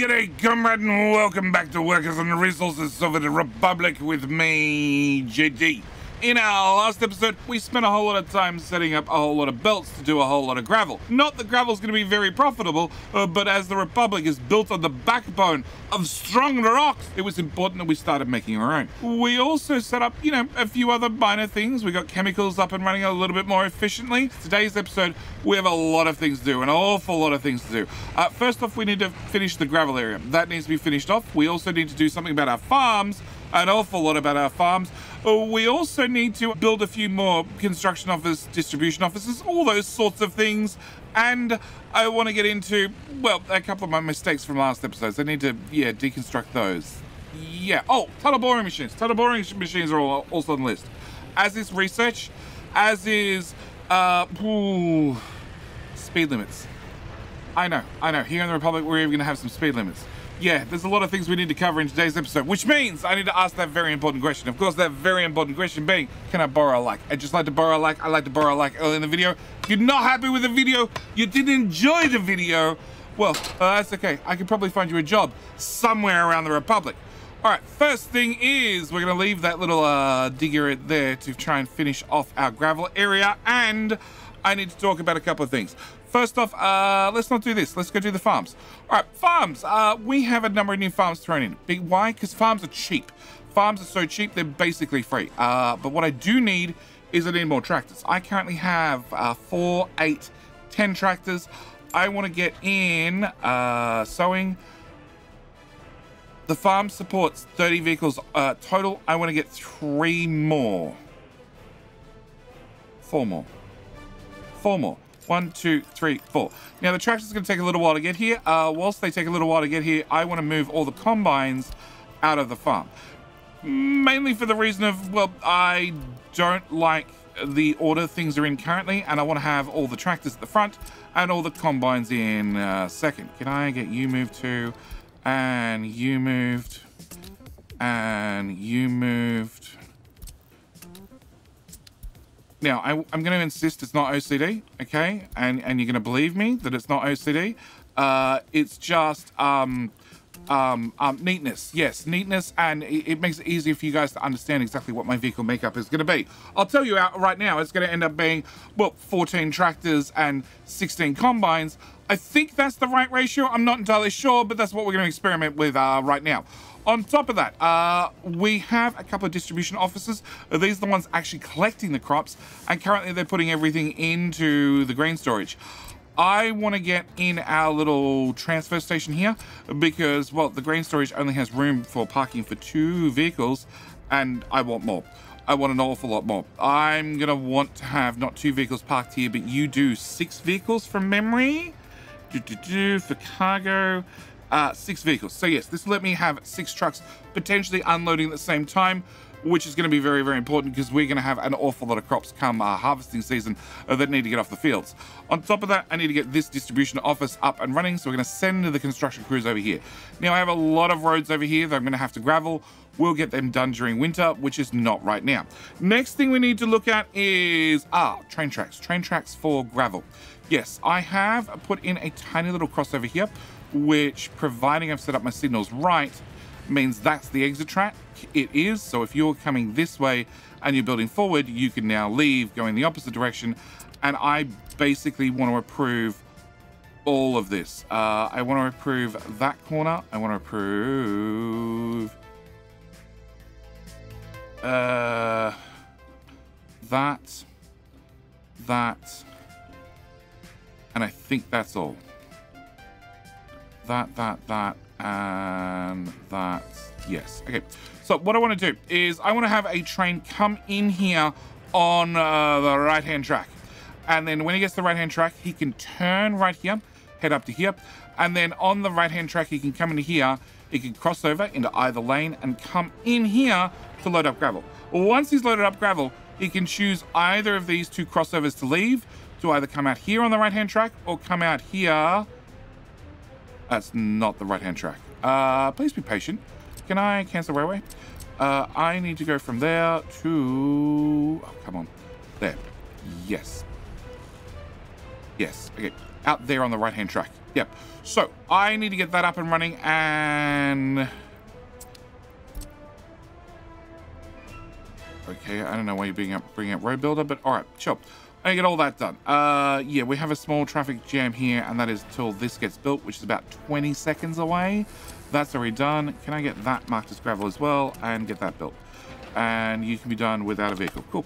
G'day, comrade, and welcome back to Workers and Resources: Soviet Republic with me, JD. In our last episode, we spent a whole lot of time setting up a whole lot of belts to do a whole lot of gravel. Not that gravel's going to be very profitable, but as the Republic is built on the backbone of strong rocks, it was important that we started making our own. We also set up, a few other minor things. We got chemicals up and running a little bit more efficiently. Today's episode, we have a lot of things to do, an awful lot of things to do. First off, we need to finish the gravel area. That needs to be finished off. We also need to do something about our farms, an awful lot about our farms. We also need to build a few more construction offices, distribution offices, all those sorts of things. And I want to get into, well, a couple of my mistakes from last episodes. I need to, deconstruct those. Oh, tunnel boring machines. Tunnel boring machines are also on the list. As is research, as is speed limits. I know. Here in the Republic, we're even going to have some speed limits. Yeah, there's a lot of things we need to cover in today's episode, which means I need to ask that very important question. Of course, that very important question being, can I borrow a like? I just like to borrow a like. I like to borrow a like early in the video. If you're not happy with the video, you didn't enjoy the video, well, that's okay. I could probably find you a job somewhere around the Republic. All right, first thing is we're going to leave that little digger there to try and finish off our gravel area. And I need to talk about a couple of things. First off, let's not do this. Let's go do the farms. All right, farms. We have a number of new farms thrown in. Big why? Because farms are cheap. Farms are so cheap, they're basically free. But what I do need is I need more tractors. I currently have 4, 8, 10 tractors. I want to get in sowing. The farm supports 30 vehicles total. I want to get 4 more. 1, 2, 3, 4. Now the tractor's going to take a little while to get here. Whilst they take a little while to get here, I want to move all the combines out of the farm. Mainly for the reason of, well, I don't like the order things are in currently, and I want to have all the tractors at the front and all the combines in second. Can I get you moved too? And you moved. And you moved. Now, I'm going to insist it's not OCD, okay? And you're going to believe me that it's not OCD. It's just neatness. Yes, neatness, and it makes it easier for you guys to understand exactly what my vehicle makeup is going to be. I'll tell you out right now, it's going to end up being, well, 14 tractors and 16 combines. I think that's the right ratio. I'm not entirely sure, but that's what we're going to experiment with right now. On top of that, we have a couple of distribution offices. These are the ones actually collecting the crops, and currently they're putting everything into the grain storage. I want to get in our little transfer station here because, well, the grain storage only has room for parking for 2 vehicles, and I want more. I want an awful lot more. I'm going to want to have not 2 vehicles parked here, but you do 6 vehicles from memory. For cargo. 6 vehicles. So yes, this will let me have 6 trucks potentially unloading at the same time, which is going to be very, very important because we're going to have an awful lot of crops come harvesting season that need to get off the fields. On top of that, I need to get this distribution office up and running, so we're going to send the construction crews over here. Now, I have a lot of roads over here that I'm going to have to gravel. We'll get them done during winter, which is not right now. Next thing we need to look at is train tracks. Train tracks for gravel. Yes, I have put in a tiny little crossover here, which, providing I've set up my signals right, means that's the exit track. It is, so if you're coming this way and you're building forward, you can now leave, go in the opposite direction, and I basically want to approve all of this. I want to approve that corner. I want to approve that, and I think that's all. That, and that. Yes. Okay. So what I want to do is I want to have a train come in here on the right-hand track. And then when he gets to the right-hand track, he can turn right here, head up to here. And then on the right-hand track, he can come into here. He can cross over into either lane and come in here to load up gravel. Once he's loaded up gravel, he can choose either of these 2 crossovers to leave, to either come out here on the right-hand track or come out here. That's not the right-hand track. Please be patient. Can I cancel railway? I need to go from there to... Oh, come on. There. Yes. Yes. Okay. Out there on the right-hand track. Yep. So I need to get that up and running, and okay, I don't know why you're bringing up road builder, but all right, sure. I get all that done. Yeah, we have a small traffic jam here, and that is till this gets built, which is about 20 seconds away. That's already done. Can I get that marked as gravel as well and get that built? And you can be done without a vehicle. Cool.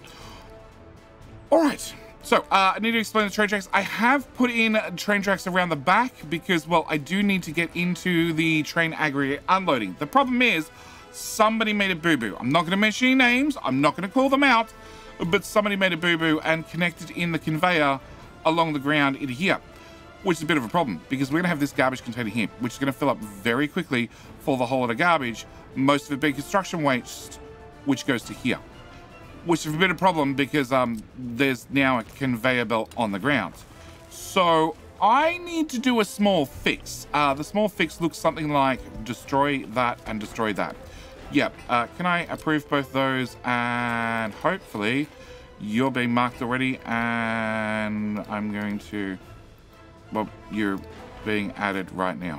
All right. So I need to explain the train tracks. I have put in train tracks around the back because, well, I do need to get into the train aggregate unloading. The problem is somebody made a boo-boo. I'm not going to mention any names. I'm not going to call them out. But somebody made a boo-boo and connected in the conveyor along the ground in here, which is a bit of a problem because we're going to have this garbage container here, which is going to fill up very quickly for the whole lot of garbage, most of it being construction waste, which goes to here, which is a bit of a problem because there's now a conveyor belt on the ground. So I need to do a small fix. The small fix looks something like destroy that and destroy that. Yep. Can I approve both those? And hopefully you're being marked already, and I'm going to, well, you're being added right now.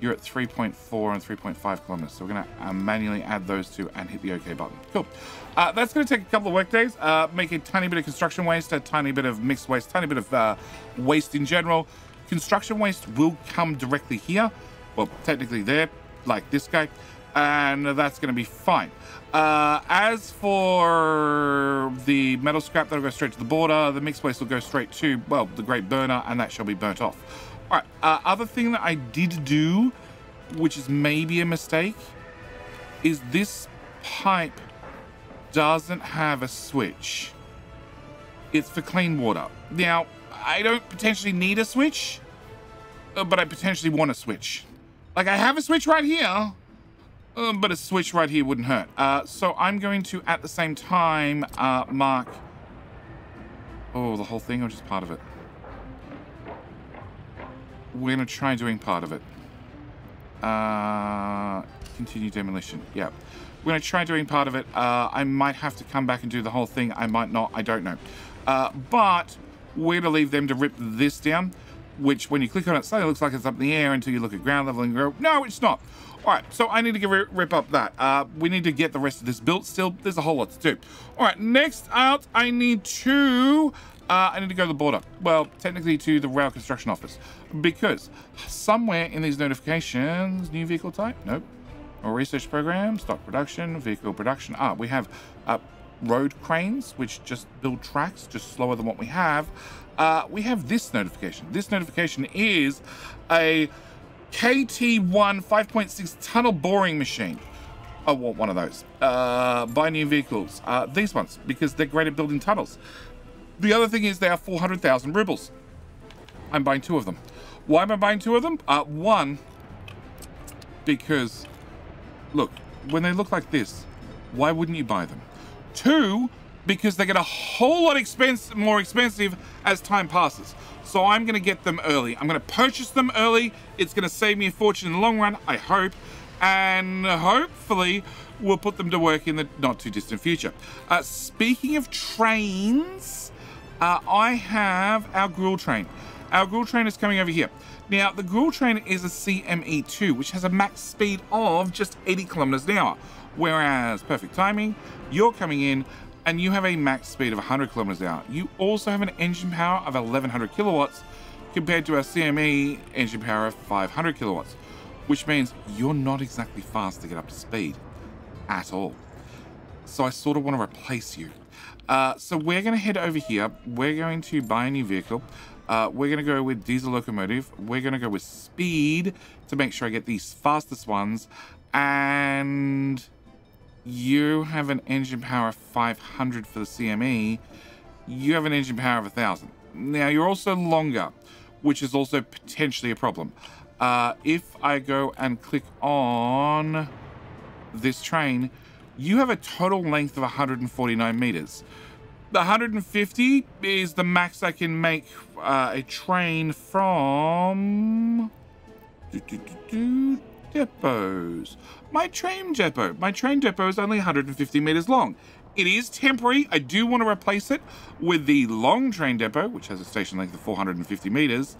You're at 3.4 and 3.5 kilometers. So we're going to manually add those two and hit the OK button. Cool. That's going to take a couple of work days. Make a tiny bit of construction waste, a tiny bit of mixed waste, tiny bit of waste in general. Construction waste will come directly here. Well, technically there, like this guy. And that's going to be fine. As for the metal scrap, that'll go straight to the border. The mixed waste will go straight to, well, the great burner, and that shall be burnt off. All right, other thing that I did do, which is maybe a mistake, is this pipe doesn't have a switch. It's for clean water. Now, I don't potentially need a switch, but I potentially want a switch. Like, I have a switch right here, but a switch right here wouldn't hurt. So I'm going to, at the same time, mark... Oh, the whole thing or just part of it? We're going to try doing part of it. Continue demolition. Yeah. We're going to try doing part of it. I might have to come back and do the whole thing. I might not. I don't know. But we're going to leave them to rip this down, which when you click on it, suddenly looks like it's up in the air until you look at ground level and go, no, it's not. All right, so I need to rip up that. We need to get the rest of this built still. There's a whole lot to do. All right, next out, I need to go to the border. Well, technically to the rail construction office, because somewhere in these notifications, new vehicle type, nope. Or research program, stock production, vehicle production. Ah, we have road cranes, which just build tracks, just slower than what we have. We have this notification. This notification is a KT1 5.6 tunnel boring machine. I want one of those. Buy new vehicles. These ones, because they're great at building tunnels. The other thing is they are 400,000 rubles. I'm buying two of them. Why am I buying two of them? One, because, look, when they look like this, why wouldn't you buy them? Two, because they get a whole lot more expensive as time passes. So I'm going to get them early. I'm going to purchase them early. It's going to save me a fortune in the long run, I hope. And hopefully we'll put them to work in the not too distant future. Speaking of trains, I have our gruel train. Our gruel train is coming over here. Now, the gruel train is a CME2, which has a max speed of just 80 kilometers an hour. Whereas, perfect timing, you're coming in and you have a max speed of 100 kilometers an hour. You also have an engine power of 1100 kilowatts compared to our CME engine power of 500 kilowatts, which means you're not exactly fast to get up to speed at all. So I sort of want to replace you. So we're going to head over here. We're going to buy a new vehicle. We're going to go with diesel locomotive. We're going to go with speed to make sure I get these fastest ones. And you have an engine power of 500 for the CME. You have an engine power of 1,000. Now, you're also longer, which is also potentially a problem. If I go and click on this train, you have a total length of 149 meters. The 150 is the max I can make a train from depots. My train depot is only 150 meters long. It is temporary. I do want to replace it with the long train depot, which has a station length of 450 meters.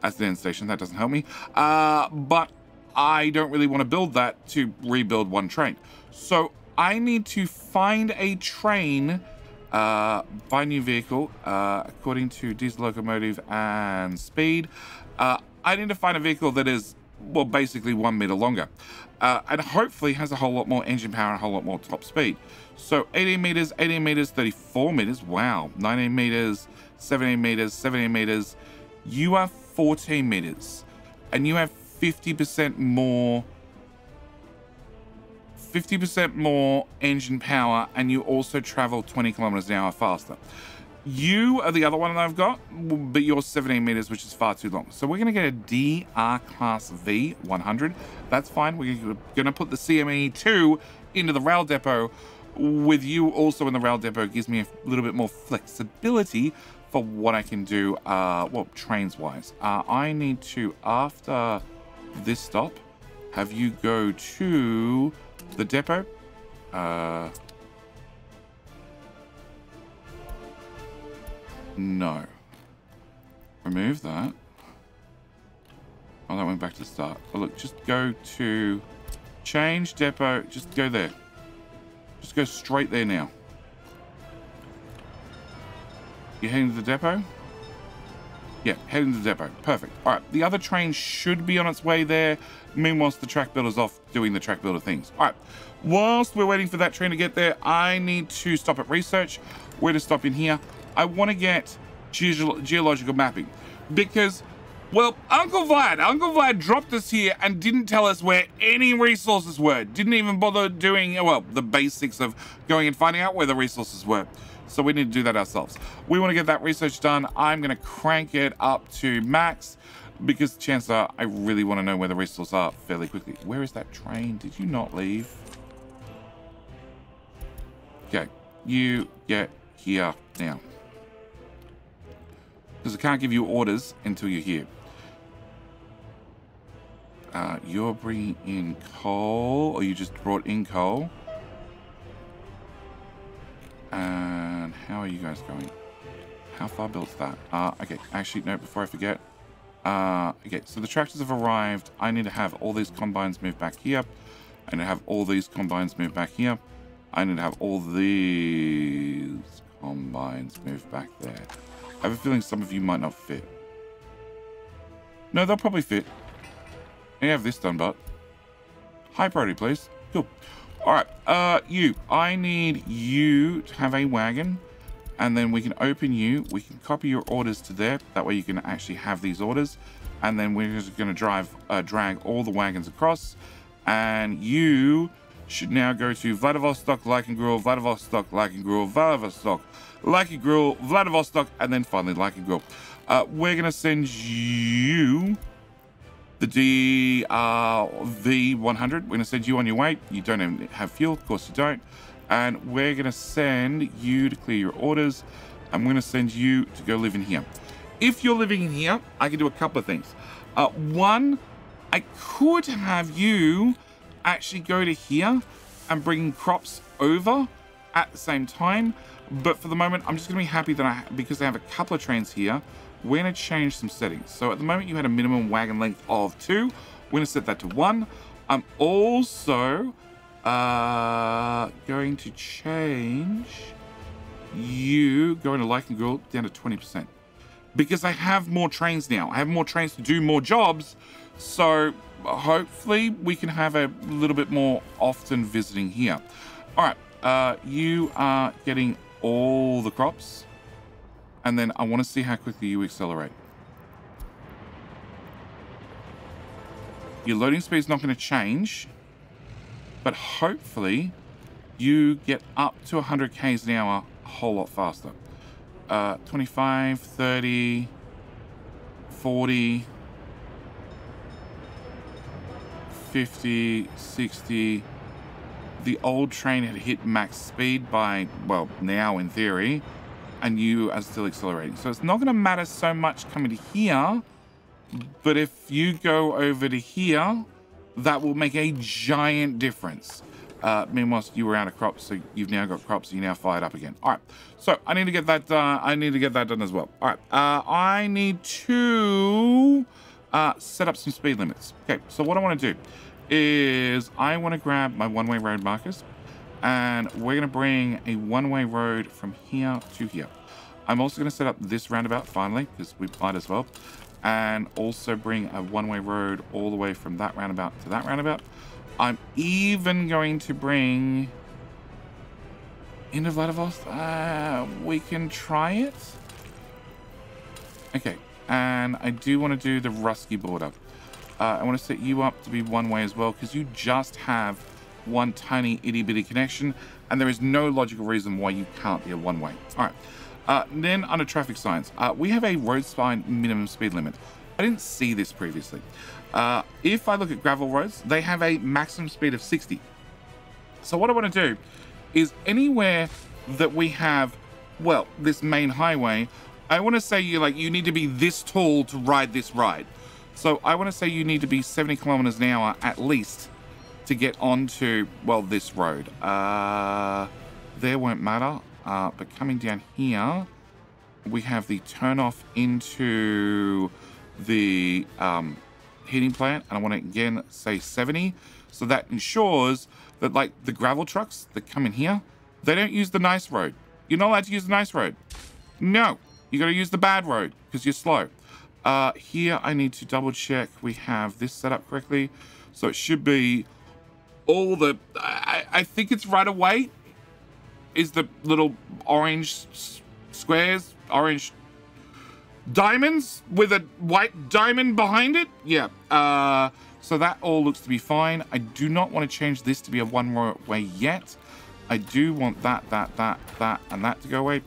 That's the end station. That doesn't help me. But I don't really want to build that to rebuild one train. So I need to find a train, buy new vehicle, according to diesel locomotive and speed. I need to find a vehicle that is, well, basically 1 meter longer, and hopefully has a whole lot more engine power and a whole lot more top speed. So 18 meters, 18 meters, 34 meters. Wow. 19 meters, 17 meters, 17 meters. You are 14 meters and you have 50% more engine power, and you also travel 20 kilometers an hour faster. You are the other one that I've got, but you're 17 meters, which is far too long. So we're going to get a DR Class V 100. That's fine. We're going to put the CME2 into the rail depot. With you also in the rail depot gives me a little bit more flexibility for what I can do, well, trains-wise. I need to, after this stop, have you go to the depot. No. Remove that. Oh, that went back to the start. Oh, look, just go to change depot. Just go there. Just go straight there now. You're heading to the depot? Yeah, heading to the depot. Perfect. All right, the other train should be on its way there. Meanwhile, the track builder's off doing the track builder things. All right, whilst we're waiting for that train to get there, I need to stop at research. Where to stop in here? I want to get geological mapping because, well, Uncle Vlad dropped us here and didn't tell us where any resources were. Didn't even bother doing, well, the basics of going and finding out where the resources were. So we need to do that ourselves. We want to get that research done. I'm going to crank it up to max because chances are I really want to know where the resources are fairly quickly. Where is that train? Did you not leave? Okay, you get here now. Because I can't give you orders until you're here. You're bringing in coal, or you just brought in coal. And how are you guys going? How far built's that? Okay, actually, no, before I forget. Okay, so the tractors have arrived. I need to have all these combines move back here. I need to have all these combines move back here. I need to have all these combines move back there. I have a feeling some of you might not fit. No, they'll probably fit. And you have this done, but high priority, please. Cool. All right, you. I need you to have a wagon, and then we can open you. We can copy your orders to there. That way you can actually have these orders, and then we're just going to drag all the wagons across. And you should now go to Vladivostok, Lykingruel, Vladivostok, Lykingruel, Vladivostok, Lykingruel, Vladivostok, and then finally Lykingruel. We're going to send you the DRV 100. We're going to send you on your way. You don't even have fuel. Of course you don't. And we're going to send you to clear your orders. I'm going to send you to go live in here. If you're living in here, I can do a couple of things. One, I could have you actually go to here and bring crops over at the same time. But for the moment, I'm just going to be happy that because I have a couple of trains here, we're going to change some settings. So at the moment, you had a minimum wagon length of 2. We're going to set that to 1. I'm also going to change you going to Lykingruel down to 20%. Because I have more trains now. I have more trains to do more jobs. So hopefully we can have a little bit more often visiting here. All right. You are getting all the crops. And then I want to see how quickly you accelerate. Your loading speed is not going to change, but hopefully you get up to 100 Ks an hour a whole lot faster. 25, 30, 40, 50, 60. The old train had hit max speed by, well, now in theory, and you are still accelerating. So it's not going to matter so much coming to here, but if you go over to here, that will make a giant difference. Meanwhile, you were out of crops, so you've now got crops. You're now fired up again. All right. So I need to get that. I need to get that done as well. All right. I need to set up some speed limits. Okay. So what I want to do is I want to grab my one-way road markers, and we're going to bring a one-way road from here to here. I'm also going to set up this roundabout finally, because we might as well, and also bring a one-way road all the way from that roundabout to that roundabout. I'm even going to bring into Vladivostok. We can try it. Okay, and I do want to do the Rusky border. I want to set you up to be one way as well, because you just have one tiny itty bitty connection, and there is no logical reason why you can't be a one way. All right. Then under traffic signs, we have a road sign minimum speed limit. I didn't see this previously. If I look at gravel roads, they have a maximum speed of 60. So what I want to do is anywhere that we have, well, this main highway, I want to say you need to be this tall to ride this ride. So I want to say you need to be 70 kilometers an hour at least to get onto, well, this road. There won't matter, but coming down here, we have the turn off into the heating plant, and I want to again say 70, so that ensures that the gravel trucks that come in here, they don't use the nice road. You're not allowed to use the nice road. No, you got to use the bad road because you're slow. Here I need to double check we have this set up correctly, so it should be all the I think it's right away is the little orange squares, orange diamonds with a white diamond behind it. Yeah, so that all looks to be fine. I do not want to change this to be a one-way yet. I do want that and that to go away,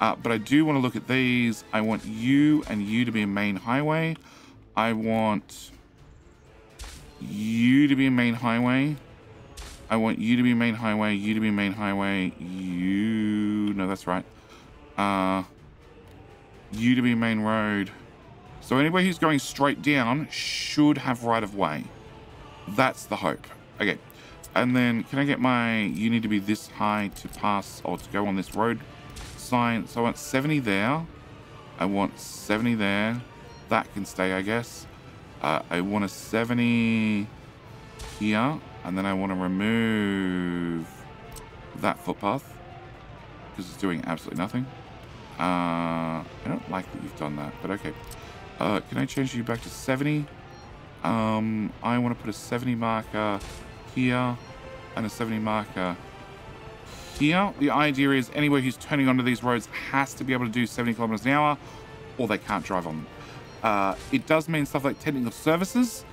but I do want to look at these. I want you and you to be a main highway. I want you to be a main highway. I want you to be a main highway, you to be a main highway, you... No, that's right. You to be main road. So anybody who's going straight down should have right of way. That's the hope. Okay. And then can I get my, you need to be this high to pass or to go on this road sign. So I want 70 there. I want 70 there. That can stay, I guess. I want a 70 here. And then I want to remove that footpath because it's doing absolutely nothing. I don't like that you've done that, but okay. Can I change you back to 70? I want to put a 70 marker here and a 70 marker here. The idea is anywhere who's turning onto these roads has to be able to do 70 kilometers an hour or they can't drive on them. It does mean stuff like technical services,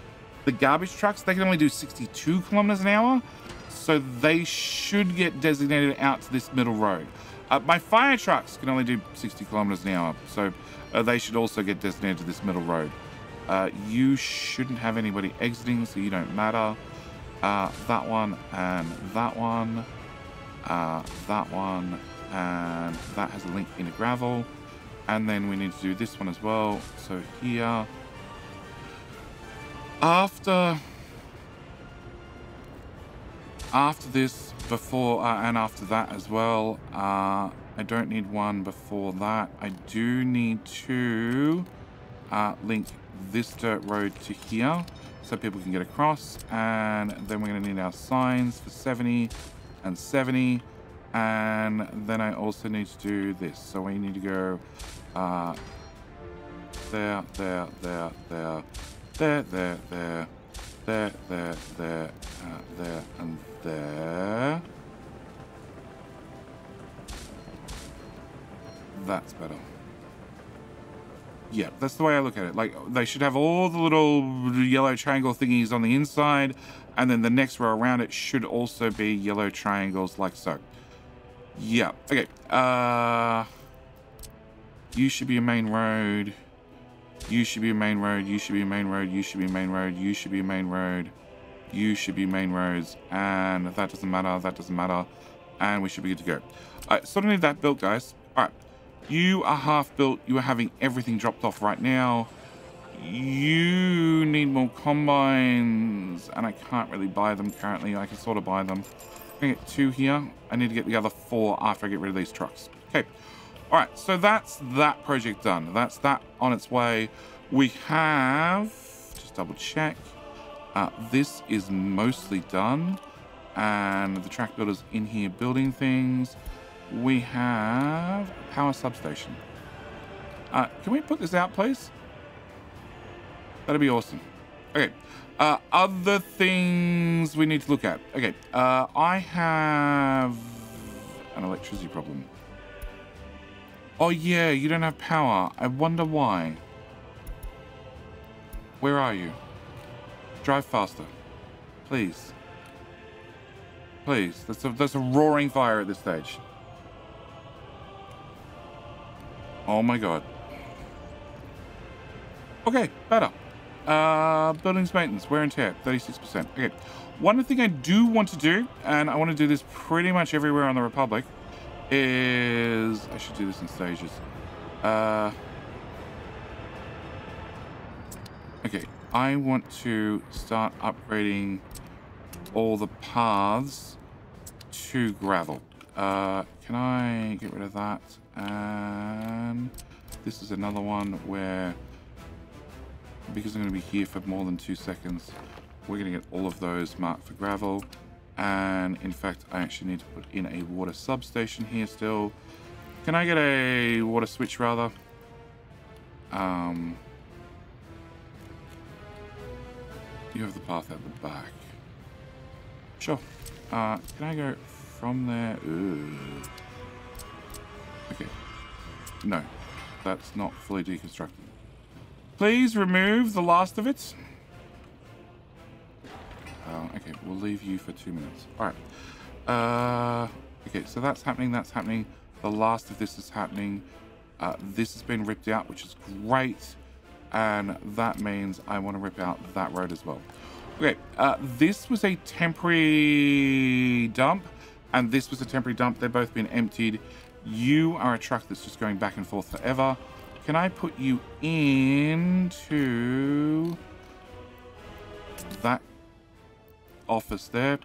the garbage trucks, they can only do 62 kilometers an hour. So they should get designated out to this middle road. My fire trucks can only do 60 kilometers an hour, so they should also get designated to this middle road. You shouldn't have anybody exiting, so you don't matter. That one and that one. That one and that has a link into gravel. And then we need to do this one as well. So here, after this, before and after that as well. I don't need one before that. I do need to link this dirt road to here so people can get across, and then we're going to need our signs for 70 and 70, and then I also need to do this, so we need to go there, there, there, there, there, there, there, there, there, there, there, and there. That's better. Yeah, that's the way I look at it. Like, they should have all the little yellow triangle thingies on the inside, and then the next row around it should also be yellow triangles like so. Yeah, okay. You should be a main road. You should be a main road. You should be a main road. You should be a main road. You should be a main road. You should be main roads, and that doesn't matter, that doesn't matter, and we should be good to go. Alright, sort of need that built, guys. Alright, you are half built, you are having everything dropped off right now. You need more combines, and I can't really buy them currently. I can sort of buy them. I'm going to get 2 here. I need to get the other 4 after I get rid of these trucks. Okay. All right. So that's that project done. That's that on its way. We have... just double check. This is mostly done. And the track builder's in here building things. We have a power substation. Can we put this out, please? That'd be awesome. Okay. Other things we need to look at. Okay. I have an electricity problem. Oh, yeah. You don't have power. I wonder why. Where are you? Drive faster. Please. Please. That's a roaring fire at this stage. Oh, my God. Okay, better. Buildings maintenance, wear and tear, 36%. Okay, one thing I do want to do, and I want to do this pretty much everywhere on the Republic, is... I should do this in stages. Okay, I want to start upgrading all the paths to gravel. Can I get rid of that? And this is another one where... because I'm going to be here for more than 2 seconds, we're going to get all of those marked for gravel. And in fact, I actually need to put in a water substation here still. Can I get a water switch rather? You have the path out the back. Sure. Can I go from there? Ooh. Okay. No, that's not fully deconstructed. Please remove the last of it. Okay, we'll leave you for 2 minutes. All right. Okay, so that's happening, that's happening. The last of this is happening. This has been ripped out, which is great. And that means I want to rip out that road as well. Okay, this was a temporary dump, and this was a temporary dump. They've both been emptied. You are a truck that's just going back and forth forever. Can I put you into that office there?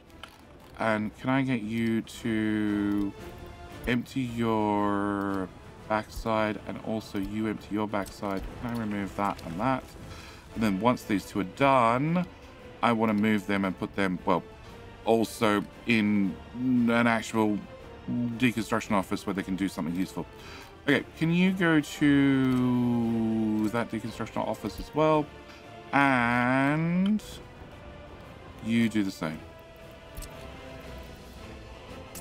And can I get you to empty your backside, and also you empty your backside? Can I remove that and that? And then once these two are done, I want to move them and put them, well, also in an actual deconstruction office where they can do something useful. Okay, can you go to that deconstruction office as well? And you do the same.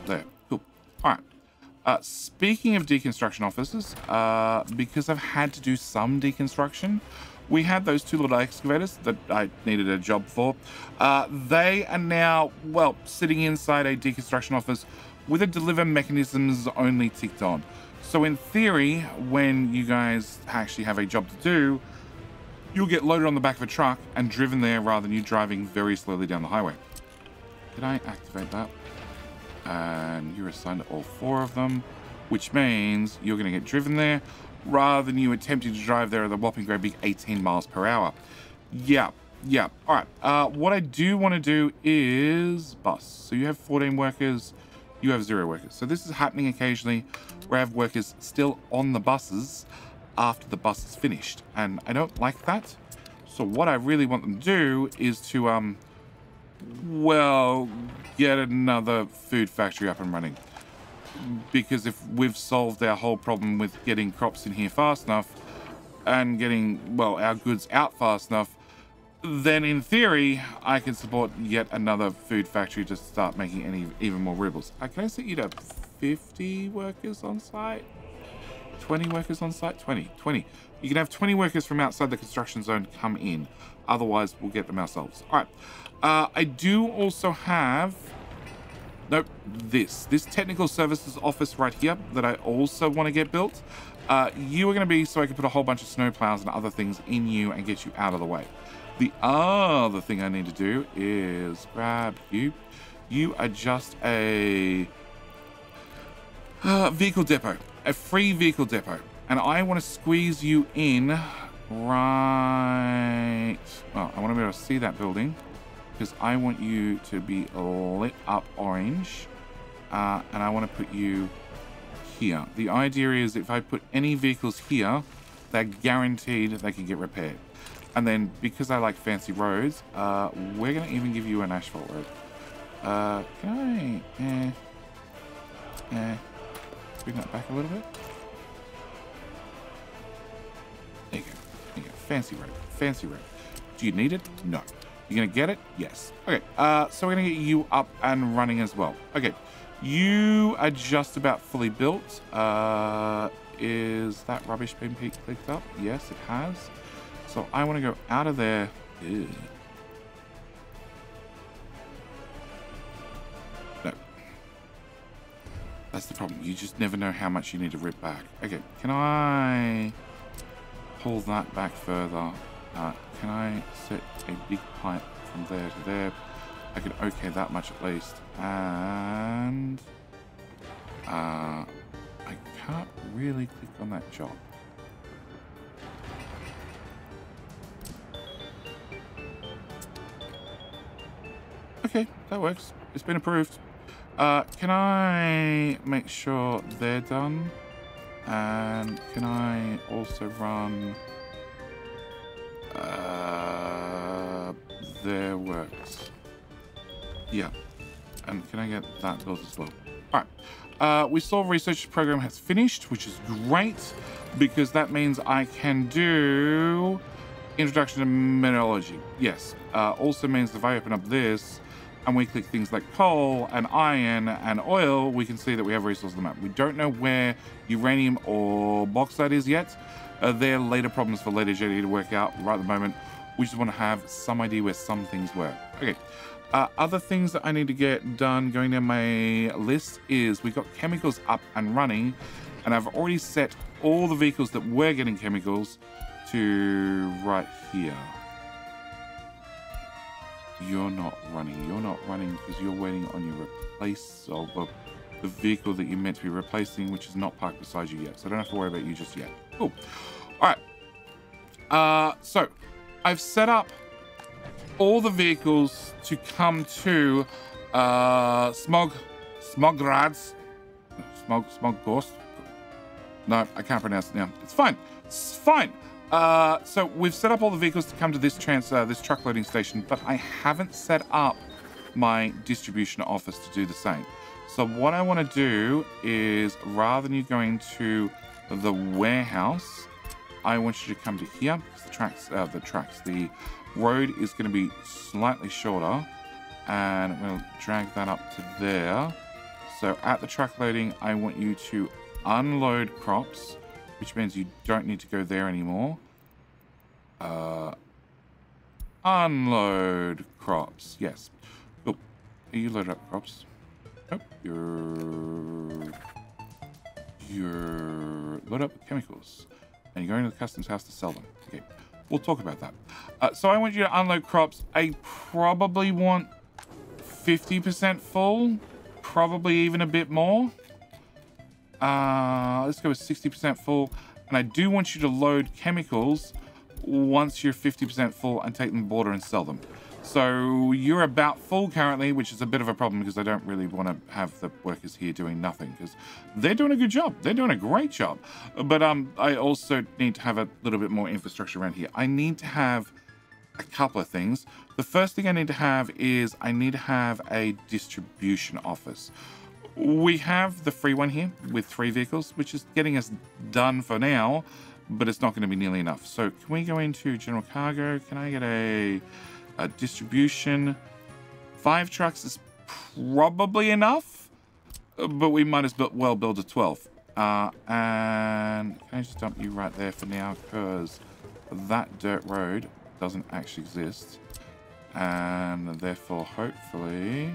There, cool. All right. Speaking of deconstruction offices, because I've had to do some deconstruction, we had those 2 little excavators that I needed a job for. They are now, well, sitting inside a deconstruction office with a deliver mechanisms only ticked on. So in theory, when you guys actually have a job to do, you'll get loaded on the back of a truck and driven there rather than you driving very slowly down the highway. Did I activate that? And you're assigned to all 4 of them, which means you're going to get driven there rather than you attempting to drive there at the whopping great big 18 miles per hour. Yeah, yeah. All right. What I do want to do is bus. So you have 14 workers. You have 0 workers. So this is happening occasionally where I have workers still on the buses after the bus is finished. And I don't like that. So what I really want them to do is to, well, get another food factory up and running. Because if we've solved our whole problem with getting crops in here fast enough and getting, well, our goods out fast enough, then in theory, I can support yet another food factory to start making any even more rubles. Can I set you to 50 workers on site? 20 workers on site? 20, 20. You can have 20 workers from outside the construction zone come in. Otherwise, we'll get them ourselves. All right. I do also have... nope, this. This technical services office right here that I also want to get built. You are going to be so I can put a whole bunch of snow plows and other things in you and get you out of the way. The other thing I need to do is grab you. You are just a vehicle depot, a free vehicle depot. And I want to squeeze you in Right. Well, I want to be able to see that building because I want you to be lit up orange. And I want to put you here. The idea is if I put any vehicles here, they're guaranteed they can get repaired. And then because I like fancy roads, we're going to even give you an asphalt road. Can I... bring that back a little bit. There you go. There you go. Fancy road. Fancy road. Do you need it? No. You're going to get it? Yes. Okay. So we're going to get you up and running as well. Okay. You are just about fully built. Is that rubbish bin peak picked up? Yes, it has. So I want to go out of there. Ew. No. That's the problem. You just never know how much you need to rip back. Okay, can I pull that back further? Can I set a big pipe from there to there? I could okay that much at least. And I can't really click on that job. Okay, that works. It's been approved. Can I make sure they're done? And can I also run their works? Yeah, and can I get that built as well? All right, we saw research program has finished, which is great because that means I can do introduction to mineralogy. Yes, also means if I open up this and we click things like coal and iron and oil, we can see that we have resources on the map. We don't know where uranium or bauxite is yet. They're later problems for later JD to work out. Right at the moment, we just want to have some idea where some things were. Okay. Other things that I need to get done going down my list is we got chemicals up and running, and I've already set all the vehicles that were getting chemicals to right here. You're not running because you're waiting on your replace of the vehicle that you're meant to be replacing, which is not parked beside you yet. So I don't have to worry about you just yet. Cool. All right. So I've set up all the vehicles to come to Smoggorsk. No, I can't pronounce it now. It's fine. It's fine. So we've set up all the vehicles to come to this this truck loading station, but I haven't set up my distribution office to do the same. So what I want to do is, rather than you going to the warehouse, I want you to come to here. Because the road is going to be slightly shorter, and we'll drag that up to there. So at the truck loading, I want you to unload crops, which means you don't need to go there anymore. Unload crops, yes. Cool. You load up crops. Nope. You're load up chemicals, and you're going to the customs house to sell them. Okay. We'll talk about that. So I want you to unload crops. I probably want 50% full, probably even a bit more. Let's go with 60% full. And I do want you to load chemicals once you're 50% full and take them to the border and sell them. So you're about full currently, which is a bit of a problem because I don't really want to have the workers here doing nothing because they're doing a good job. They're doing a great job. But I also need to have a little bit more infrastructure around here. I need to have a couple of things. The first thing I need to have is I need to have a distribution office. We have the free one here with 3 vehicles, which is getting us done for now, but it's not going to be nearly enough. So can we go into general cargo? Can I get a distribution? 5 trucks is probably enough, but we might as well build a 12. And can I just dump you right there for now? Because that dirt road doesn't actually exist. And therefore, hopefully,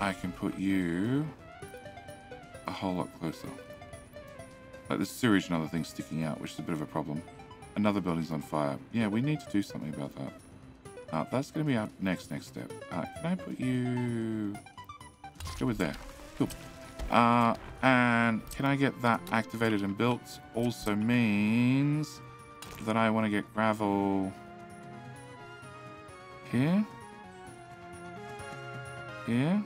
I can put you a whole lot closer. Like the sewage and other things sticking out, which is a bit of a problem. Another building's on fire. Yeah, we need to do something about that. That's going to be our next step. Can I put you... Go with there. Cool. And can I get that activated and built? Also means that I want to get gravel here, here.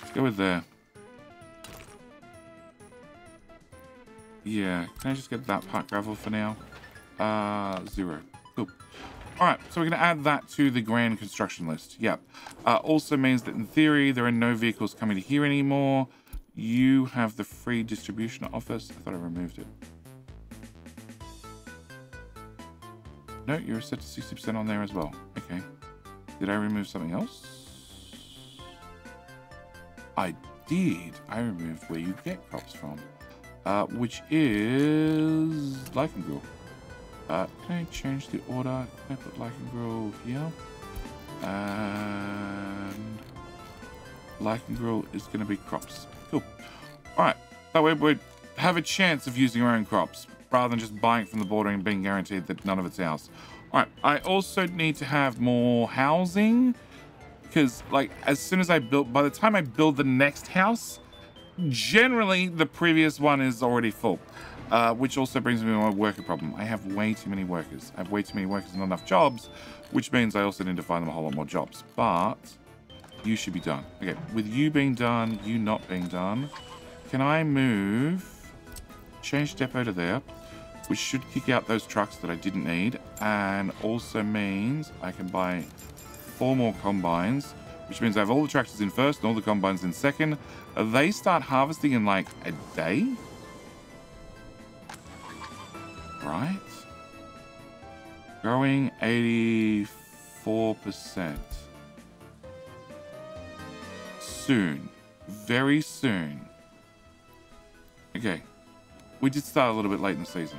Let's go with there. Yeah, can I just get that part gravel for now? Zero. Cool. All right, so we're going to add that to the grand construction list. Yep. Also means that in theory, there are no vehicles coming to here anymore. You have the free distribution office. I thought I removed it. No, you're set to 60% on there as well. Okay. Did I remove something else? I did. I removed where you get crops from, which is Lycan Grove. Can I change the order? Can I put Lycan Grove here? And Lycan Grove is going to be crops. Cool. All right. That way we have a chance of using our own crops rather than just buying from the border and being guaranteed that none of it's ours. All right. I also need to have more housing because, like, as soon as I build, by the time I build the next house, generally the previous one is already full. Which also brings me to my worker problem. I have way too many workers. I have way too many workers and not enough jobs, which means I also need to find them a whole lot more jobs. But you should be done. Okay, with you being done, you not being done, can I move, change depot to there, which should kick out those trucks that I didn't need, and also means I can buy 4 more combines, which means I have all the tractors in first and all the combines in second. They start harvesting in like a day? Right, growing 84% soon, very soon. Okay, we did start a little bit late in the season.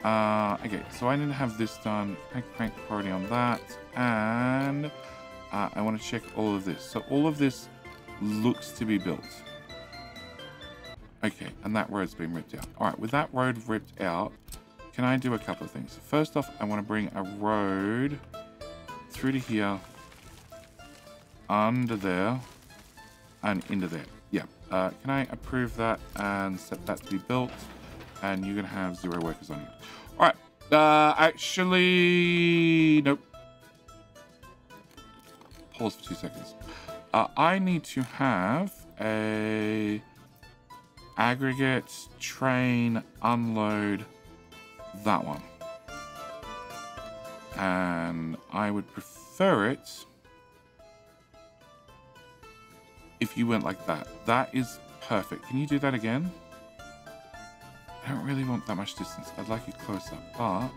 Okay, so I need to have this done. I crank priority on that, and I want to check all of this. So all of this looks to be built. Okay, and that road's been ripped out. All right, with that road ripped out, can I do a couple of things? First off, I want to bring a road through to here, under there, and into there. Yeah. Can I approve that and set that to be built? And you're going to have 0 workers on you. All right. Actually, nope. Pause for 2 seconds. I need to have a aggregate train unload. That one, and I would prefer it if you went like that. That is perfect. Can you do that again? I don't really want that much distance. I'd like it closer, but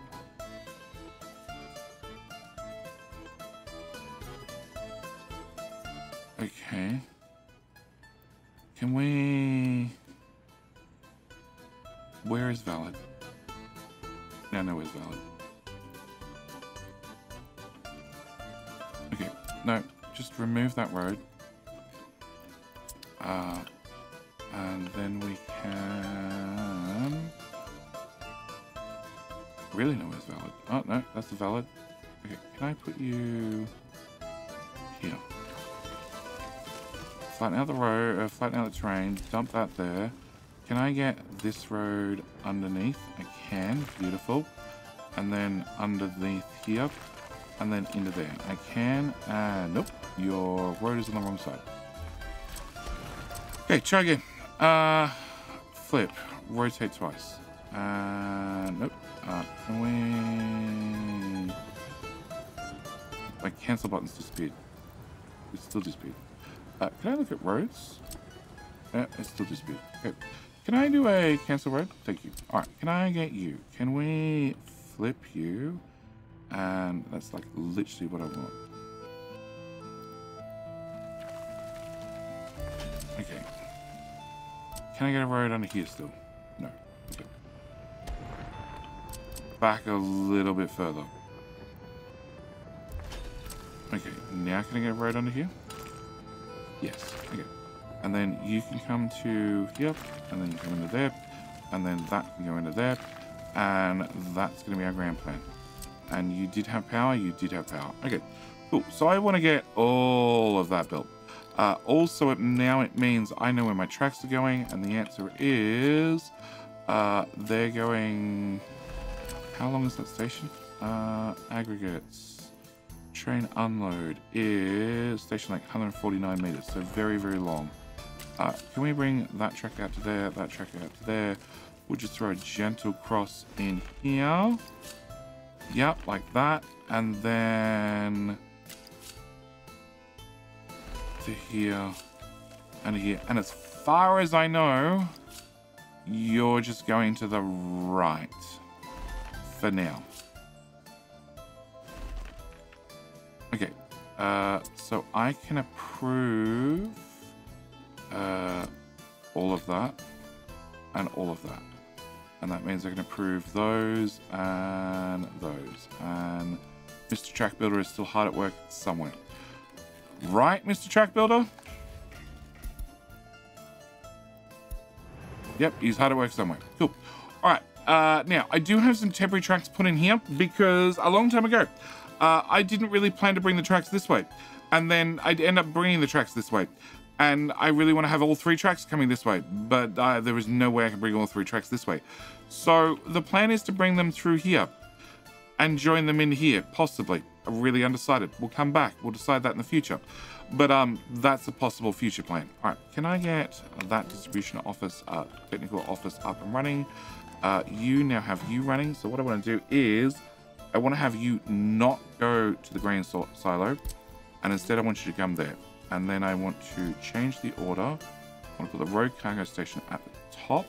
okay. Can we? Where is valid? No, no, it's valid. Okay, no, just remove that road. And then we can... Really, no, it's valid. Oh, no, that's a valid. Okay, can I put you here? Flatten out the road, flatten out the terrain, dump that there. Can I get this road underneath? I can, beautiful. And then underneath here, and then into there. I can, and nope, your road is on the wrong side. Okay, try again. Flip, rotate twice. Nope, can we... My cancel button's disappeared. It's still disappeared. Can I look at roads? Yeah, it's still disappeared, okay. Can I do a cancel road? Thank you. All right, can I get you? Can we flip you? And that's like literally what I want. Okay. Can I get a road under here still? No. Okay. Back a little bit further. Okay, now can I get a road under here? Yes, okay. And then you can come to here, and then you come into there, and then that can go into there, and that's going to be our grand plan. And you did have power, you did have power. Okay, Cool. So I want to get all of that built. Also, now it means I know where my tracks are going, and the answer is they're going... How long is that station? Aggregates. Train unload is station like 149 meters, so very, very long. Can we bring that track out to there, that track out to there? We'll just throw a gentle cross in here. Yep, like that. And then to here and here. And as far as I know, you're just going to the right for now. Okay, so I can approve all of that and all of that. And that means I can approve those and those. And Mr. Track Builder is still hard at work somewhere. Right, Mr. Track Builder? Yep, he's hard at work somewhere. Cool. All right. Now, I do have some temporary tracks put in here because a long time ago, I didn't really plan to bring the tracks this way. And then I'd end up bringing the tracks this way. And I really want to have all three tracks coming this way, but there is no way I can bring all three tracks this way. So the plan is to bring them through here and join them in here, possibly. I'm really undecided. We'll come back. We'll decide that in the future. But that's a possible future plan. All right, can I get that distribution office, technical office up and running? You now have you running. So what I want to do is I want to have you not go to the grain silo, and instead I want you to come there. And then I want to change the order. I want to put the road cargo station at the top.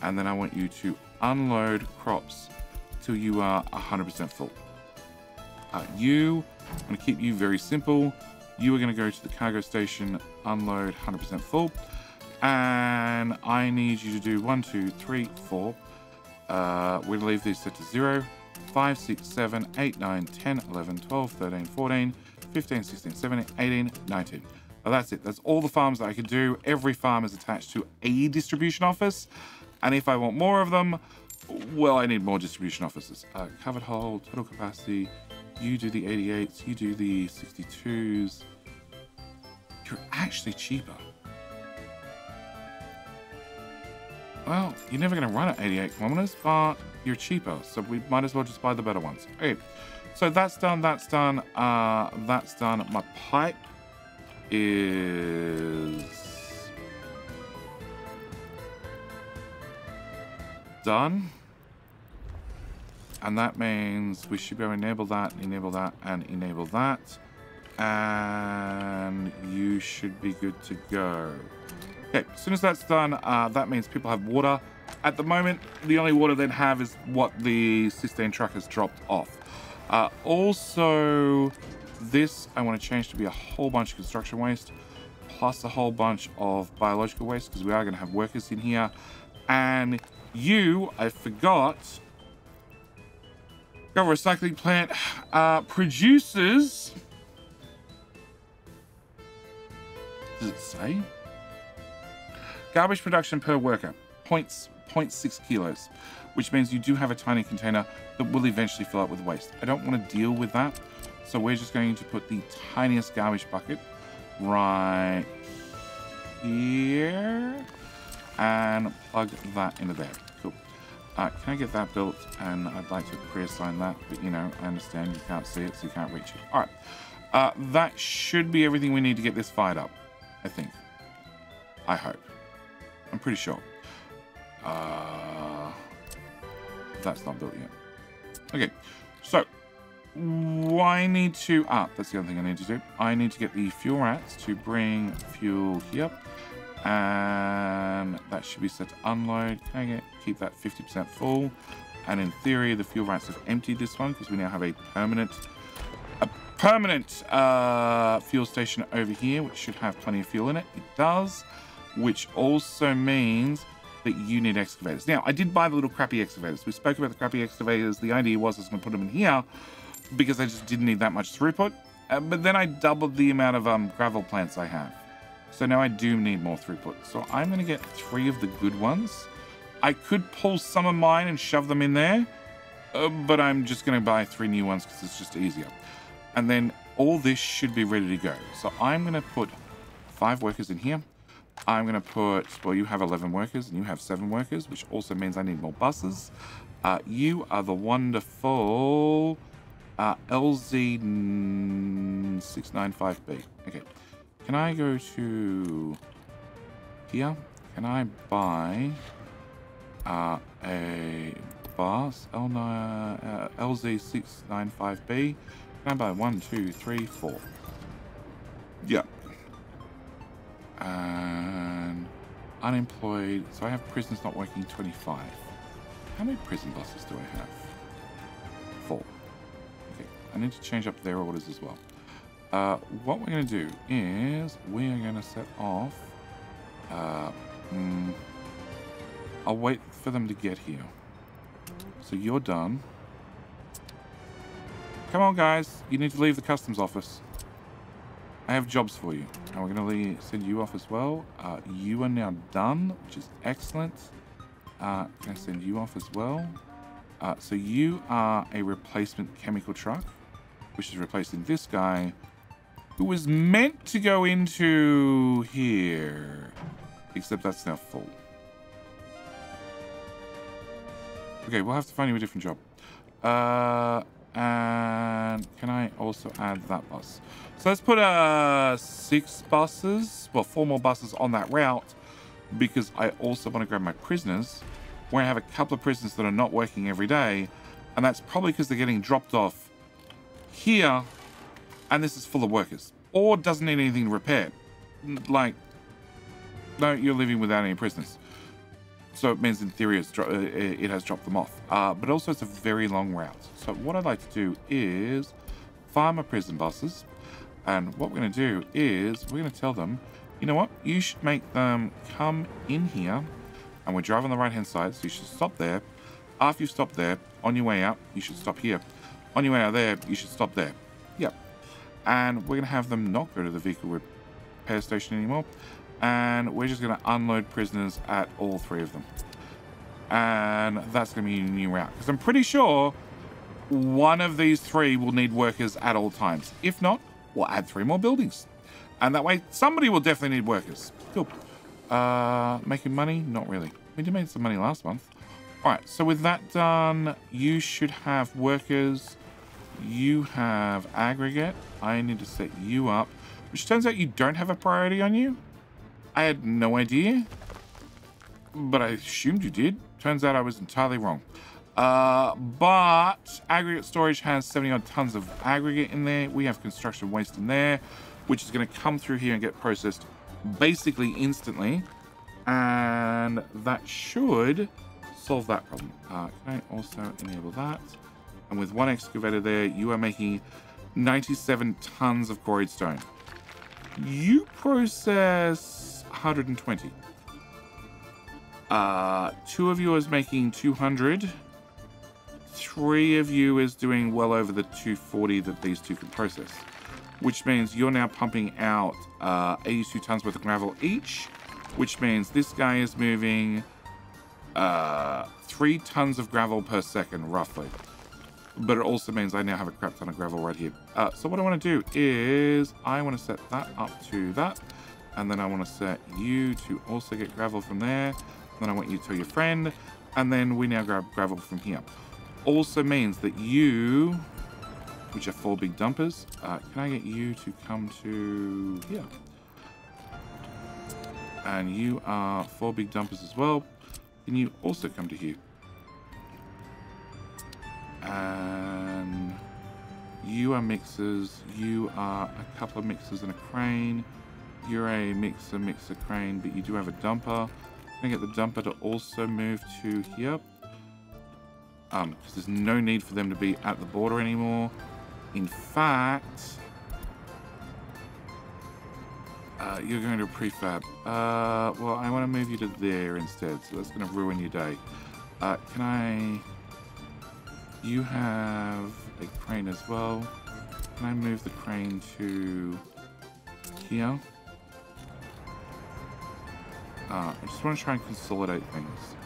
And then I want you to unload crops till you are 100% full. I'm going to keep you very simple. You are going to go to the cargo station, unload 100% full. And I need you to do 1, 2, 3, 4. We're going to leave these set to 0. 5, 6, 7, 8, 9, 10, 11, 12, 13, 14. 15, 16, 17, 18, 19. Well, that's it. That's all the farms that I can do. Every farm is attached to a distribution office. And if I want more of them, well, I need more distribution offices. Covered hole, total capacity. You do the 88s. You do the 62s. You're actually cheaper. Well, you're never going to run at 88 kilometers, but you're cheaper. So we might as well just buy the better ones. Okay. So that's done, that's done, that's done. My pipe is done. And that means we should go enable that, and enable that. And you should be good to go. Okay, as soon as that's done, that means people have water. At the moment, the only water they have is what the cistern truck has dropped off. Also, this I want to change to be a whole bunch of construction waste, plus a whole bunch of biological waste, because we are going to have workers in here. And you, I forgot, got a recycling plant, produces, does it say? Garbage production per worker, 0.6 kilos. Which means you do have a tiny container that will eventually fill up with waste. I don't want to deal with that. So we're just going to put the tiniest garbage bucket right here and plug that into there. Cool. Can I get that built? And I'd like to pre-assign that, but you know, I understand you can't see it, so you can't reach it. All right, that should be everything we need to get this fired up, I think. I hope. I'm pretty sure. That's not built yet. Okay, so I need to, that's the other thing I need to do. I need to get the fuel rats to bring fuel here. And that should be set to unload. Can I keep that 50% full? And in theory, the fuel rats have emptied this one because we now have a permanent fuel station over here, which should have plenty of fuel in it. It does, which also means that you need excavators. Now, I did buy the little crappy excavators. We spoke about the crappy excavators. The idea was I was going to put them in here because I just didn't need that much throughput. But then I doubled the amount of gravel plants I have. So now I do need more throughput. So I'm going to get 3 of the good ones. I could pull some of mine and shove them in there, but I'm just going to buy 3 new ones because it's just easier. And then all this should be ready to go. So I'm going to put 5 workers in here. I'm going to put, well, you have 11 workers and you have 7 workers, which also means I need more buses. You are the wonderful LZ695B. Okay. Can I go to here? Can I buy a bus? LZ695B. Can I buy 1, 2, 3, 4? Yeah. And unemployed. So I have prisons not working 25. How many prison buses do I have? 4. Okay. I need to change up their orders as well. What we're going to do is we are going to set off. I'll wait for them to get here. So you're done. Come on, guys. You need to leave the customs office. I have jobs for you. And we're going to send you off as well. You are now done, which is excellent. Going to send you off as well. So you are a replacement chemical truck, which is replacing this guy, who was meant to go into here. Except that's now full. Okay, we'll have to find you a different job. And can I also add that bus? So let's put 6 buses, well, 4 more buses on that route, because I also want to grab my prisoners, where I have a couple of prisoners that are not working every day, and that's probably because they're getting dropped off here, and this is full of workers, or doesn't need anything repaired. Like, no, you're living without any prisoners. So it means in theory it's it has dropped them off. But also it's a very long route. So what I'd like to do is farm a prison buses. And what we're going to do is we're going to tell them, you know what? You should make them come in here. And we're driving on the right-hand side, so you should stop there. After you stop there, on your way out, you should stop here. On your way out there, you should stop there. Yep. And we're going to have them not go to the vehicle repair station anymore. And we're just going to unload prisoners at all 3 of them. And that's going to be a new route. Because I'm pretty sure one of these 3 will need workers at all times. If not, we'll add 3 more buildings. And that way, somebody will definitely need workers. Cool. Making money? Not really. We did make some money last month. All right, so with that done, you should have workers. You have aggregate. I need to set you up. Which turns out you don't have a priority on you. I had no idea, but I assumed you did. Turns out I was entirely wrong. But aggregate storage has 70-odd tons of aggregate in there. We have construction waste in there, which is going to come through here and get processed basically instantly. And that should solve that problem. Can I also enable that? And with 1 excavator there, you are making 97 tons of quarried stone. You process 120. 2 of you is making 200. 3 of you is doing well over the 240 that these 2 can process, which means you're now pumping out 82 tons worth of gravel each, which means this guy is moving 3 tons of gravel per second, roughly. But it also means I now have a crap ton of gravel right here. So what I want to do is I want to set that up to that. And then I want to set you to also get gravel from there. And then I want you to tell your friend. And then we now grab gravel from here. Also means that you, which are 4 big dumpers, can I get you to come to here? And you are 4 big dumpers as well. Can you also come to here? And you are mixers. You are a couple of mixers and a crane. You're a mixer, crane, but you do have a dumper. I'm gonna get the dumper to also move to here. Because there's no need for them to be at the border anymore. In fact, you're going to a prefab. Well, I want to move you to there instead, so that's gonna ruin your day. Can I? You have a crane as well. Can I move the crane to here? I just want to try and consolidate things.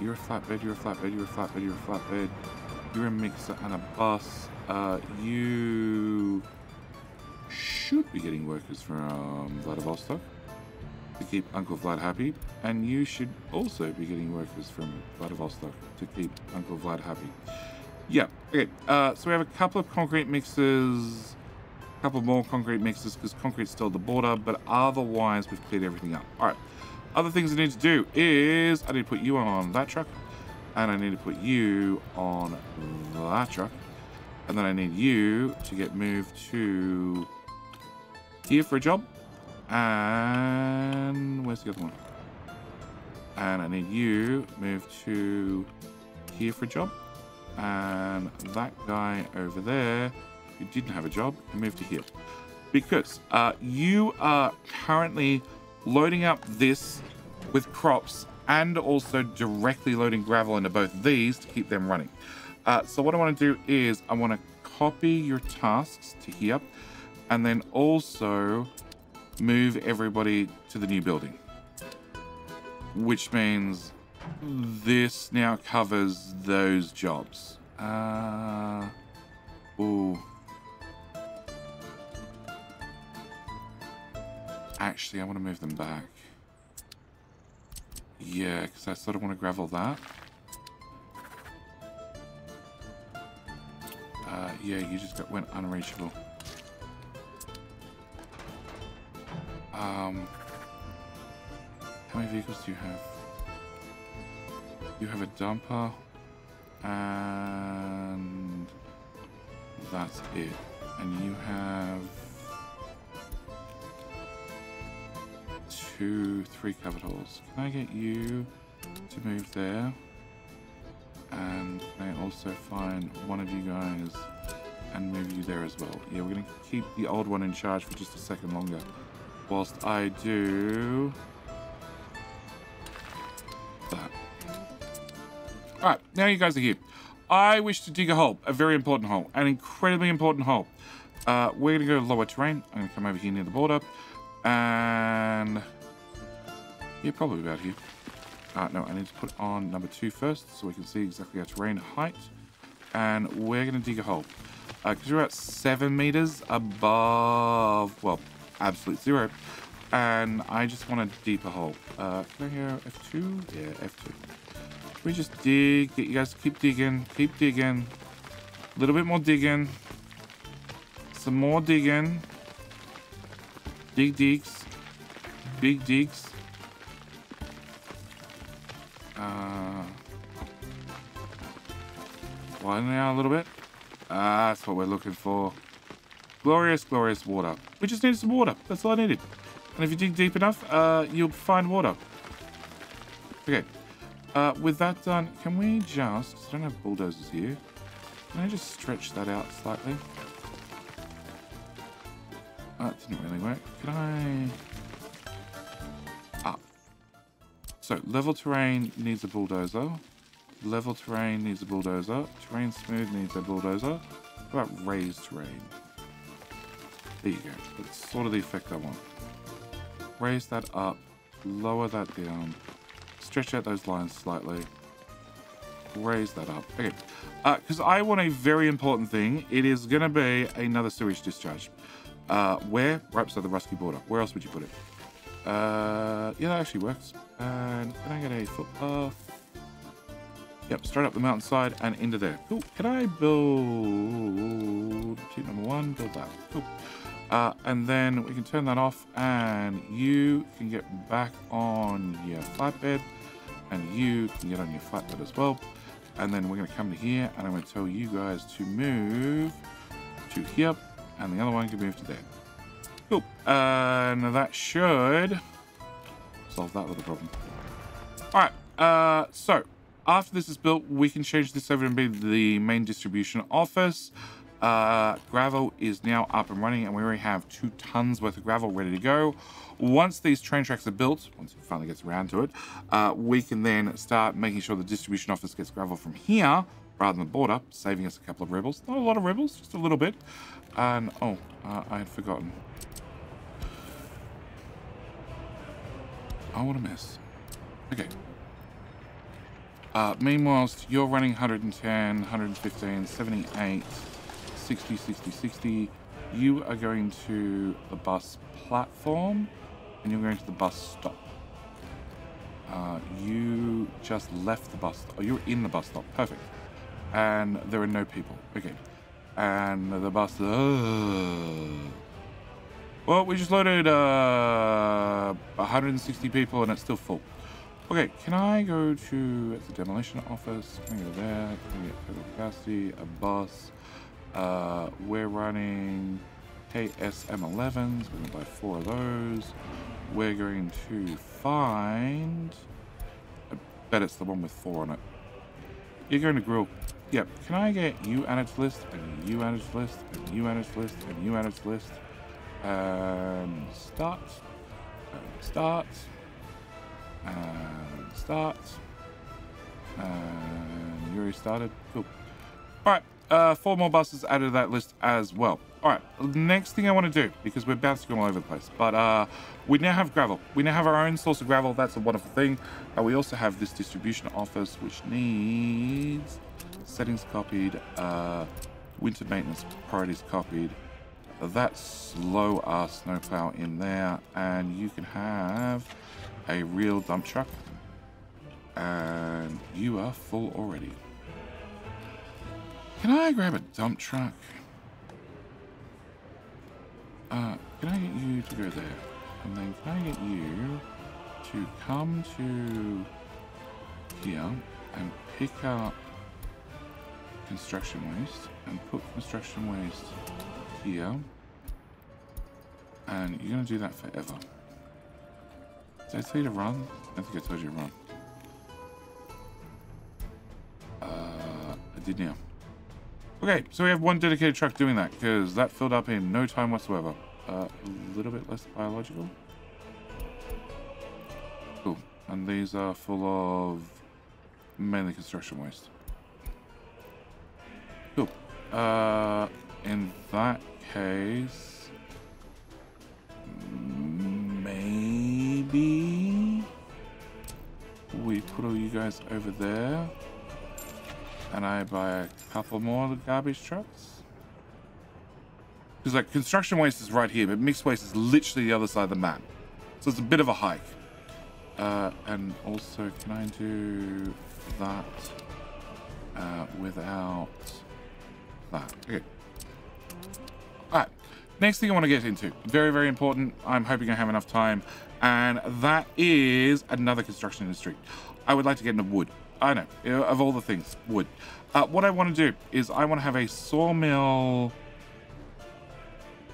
You're a flatbed, you're a flatbed, you're a flatbed, you're a flatbed. You're a mixer and a bus. You should be getting workers from Vladivostok to keep Uncle Vlad happy, and you should also be getting workers from Vladivostok to keep Uncle Vlad happy. Yeah, okay, so we have a couple of concrete mixes, a couple more concrete mixes, because concrete's still at the border, but otherwise we've cleared everything up. All right, other things I need to do is I need to put you on that truck, and I need to put you on that truck, and then I need you to get moved to here for a job. And where's the other one? And I need you moved to here for a job. And that guy over there who didn't have a job, moved to here. Because you are currently loading up this with crops and also directly loading gravel into both these to keep them running. So what I want to do is I want to copy your tasks to here and then also move everybody to the new building, which means this now covers those jobs. Ooh. Actually, I want to move them back. Yeah, because I sort of want to gravel that. Yeah, you just went unreachable. How many vehicles do you have? You have a dumper, and that's it. And you have three covered holes. Can I get you to move there? And I also find one of you guys and move you there as well. Yeah, we're going to keep the old one in charge for just a second longer. Whilst I do that. Alright, now you guys are here. I wish to dig a hole, a very important hole, an incredibly important hole. We're going to go lower terrain. I'm going to come over here near the border. And yeah, probably about here. No, I need to put on number 2 first so we can see exactly our terrain height. And we're going to dig a hole. Because we're about 7 meters above, well, absolute zero. And I just want a deeper hole. Can I hear F2? Yeah, F2. We just dig, get you guys to keep digging. A little bit more digging. Some more digging. Dig digs. Big digs. Widen out a little bit. That's what we're looking for. Glorious, glorious water. We just needed some water. That's all I needed. And if you dig deep enough, you'll find water. Okay. With that done, can we just... I don't have bulldozers here. Can I just stretch that out slightly? That didn't really work. Can I... Ah. So, level terrain needs a bulldozer. Level terrain needs a bulldozer. Terrain smooth needs a bulldozer. What about raised terrain? There you go. That's sort of the effect I want. Raise that up. Lower that down. Stretch out those lines slightly. Raise that up. Okay. Because I want a very important thing. It is going to be another sewage discharge. Where? Right beside the Rusky border. Where else would you put it? Yeah, that actually works. And can I get a footpath? Yep, straight up the mountainside and into there. Cool. Can I build... Tip number 1, build that. Cool. And then we can turn that off and you can get back on your flatbed and you can get on your flatbed as well. And then we're going to come to here and I'm going to tell you guys to move to here and the other one can move to there. Cool. And that should solve that little problem. All right. So after this is built, we can change this over and be the main distribution office. Gravel is now up and running and we already have 2 tons worth of gravel ready to go. Once these train tracks are built, once it finally gets around to it, we can then start making sure the distribution office gets gravel from here rather than the border, saving us a couple of rebels. Not a lot of rebels, just a little bit. And oh, I had forgotten. Oh, what a mess. Okay. Meanwhile, you're running 110, 115, 78, 60, 60, 60, You are going to the bus platform, and you're going to the bus stop. You just left the bus stop. Oh, you're in the bus stop. Perfect. And there are no people. Okay. And the bus... well, we just loaded 160 people, and it's still full. Okay, can I go to the demolition office? Can I go there? Can we get total capacity? A bus. We're running KSM11s. We're going to buy 4 of those. We're going to find... I bet it's the one with 4 on it. You're going to grill. Yep. Can I get you added to list, and you added to list, and you added to list, and you added to list? And start. And start. And start. And you already started. Cool. Alright. 4 more buses added to that list as well. Alright, next thing I want to do, because we're bouncing all over the place, but we now have gravel. We now have our own source of gravel. That's a wonderful thing. We also have this distribution office, which needs settings copied, winter maintenance priorities copied. That slow-ass snowplow in there, and you can have a real dump truck. And you are full already. Can I grab a dump truck? Can I get you to go there? And then can I get you to come to here and pick up construction waste and put construction waste here? And you're gonna do that forever. Did I tell you to run? I think I told you to run. I did now. Okay, so we have one dedicated truck doing that, because that filled up in no time whatsoever. A little bit less biological. Cool. And these are full of mainly construction waste. Cool. In that case, maybe we put all you guys over there. And I buy a couple more garbage trucks. Because like construction waste is right here, but mixed waste is literally the other side of the map. So it's a bit of a hike. And also, can I do that without that? Okay. All right. Next thing I want to get into, very, very important. I'm hoping I have enough time. And that is another construction industry. I would like to get into wood. I know, of all the things, wood. What I want to do is I want to have a sawmill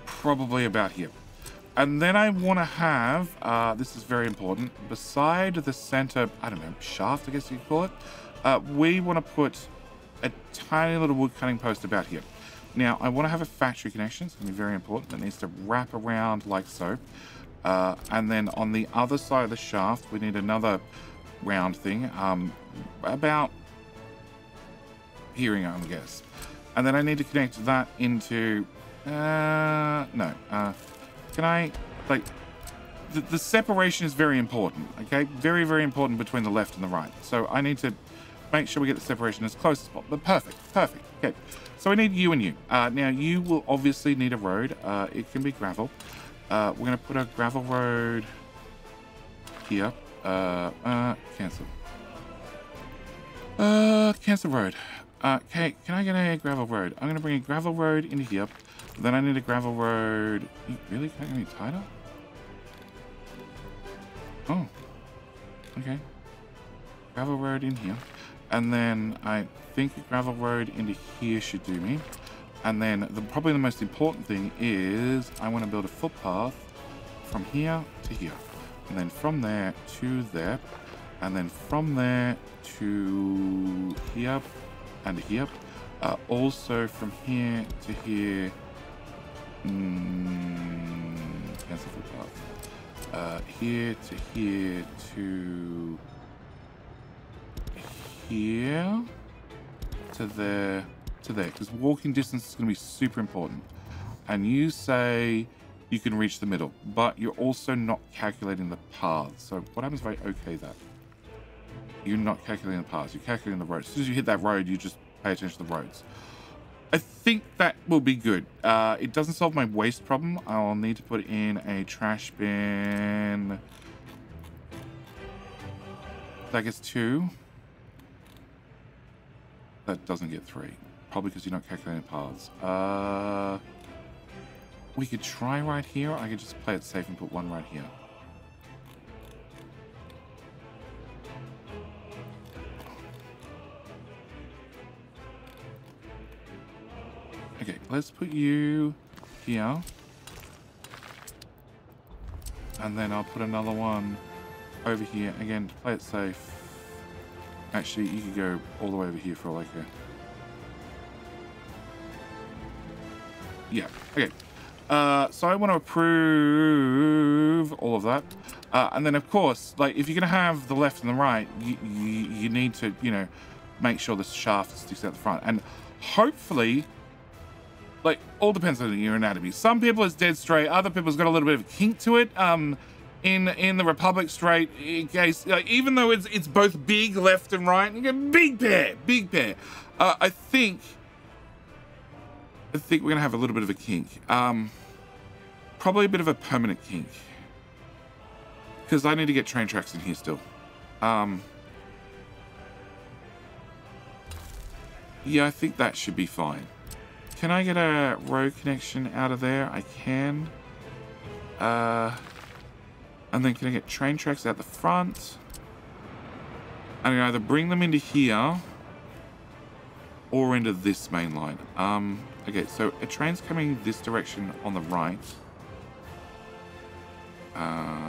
probably about here. And then I want to have, this is very important, beside the center, I don't know, shaft, I guess you could call it. We want to put a tiny little wood cutting post about here. Now, I want to have a factory connection. It's going to be very important. It needs to wrap around like so. And then on the other side of the shaft, we need another round thing. About hearing, I guess. And then I need to connect that into... no. Can I... Like, the separation is very important, okay? Very, very important between the left and the right. So I need to make sure we get the separation as close as possible. But perfect, perfect. Okay. So we need you and you. Now, you will obviously need a road. It can be gravel. We're going to put a gravel road here. Cancel. Cancel road. Okay, can I get a gravel road? I'm going to bring a gravel road into here. Then I need a gravel road. You really can't get any tighter? Oh. Okay. Gravel road in here. And then I think a gravel road into here should do me. And then probably the most important thing is I want to build a footpath from here to here. And then from there to there. And then from there to here and here. Also from here to here. Cancel footpath. Here to here to here. To there. To there. Because walking distance is going to be super important. And you say... you can reach the middle, but you're also not calculating the paths. So what happens if I okay that? You're not calculating the paths, you're calculating the roads. As soon as you hit that road, you just pay attention to the roads. I think that will be good. It doesn't solve my waste problem. I'll need to put in a trash bin. That gets 2. That doesn't get 3. Probably because you're not calculating paths. We could try right here. I could just play it safe and put 1 right here. Okay, let's put you here. And then I'll put another one over here. Again, to play it safe. Actually, you could go all the way over here for all I care. Yeah, okay. So I want to approve all of that. And then, of course, like, if you're going to have the left and the right, you need to, you know, make sure the shaft sticks out the front. And hopefully... like, all depends on your anatomy. Some people it's dead straight. Other people's got a little bit of a kink to it. In the Republic straight, in case, like, even though it's both big left and right, you get big pair, big pair. I think we're gonna have a little bit of a kink. Probably a bit of a permanent kink, because I need to get train tracks in here still. Yeah, I think that should be fine. Can I get a road connection out of there? I can. And then can I get train tracks out the front? I'm going to either bring them into here or into this main line. Okay, so a train's coming this direction on the right. And